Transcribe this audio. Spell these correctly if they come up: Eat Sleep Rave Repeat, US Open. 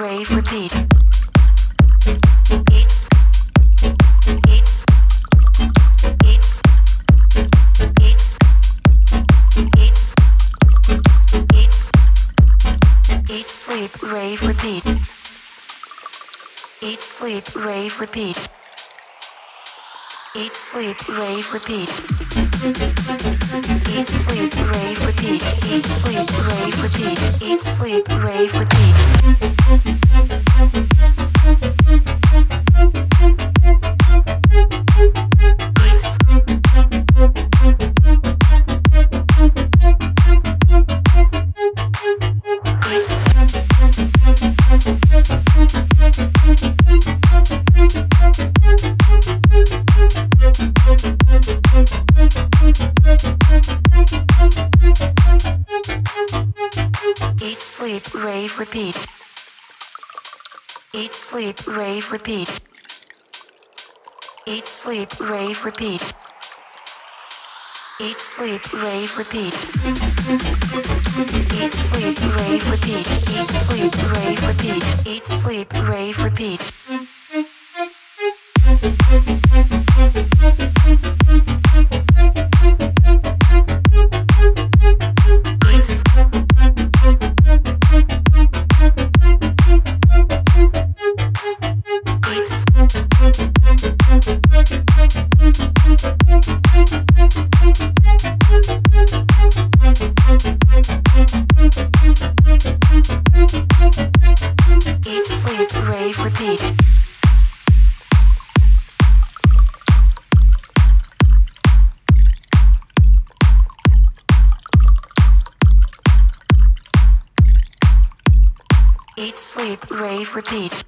Rave Repeat. Eat Sleep Rave Repeat. Eat Sleep Rave Repeat. Eat Sleep Rave Repeat. Eat Sleep Rave Repeat. Eat Sleep Rave Repeat. Eat Sleep Rave Repeat. Eat, sleep, rave, repeat. Eat, sleep, rave, repeat. Eat, sleep, rave, repeat. Eat, sleep, rave, repeat. Eat, sleep, rave, repeat. Eat, sleep, rave, repeat. Eat, sleep, rave, repeat. Eat, sleep, rave, repeat. Eat, sleep, rave, repeat.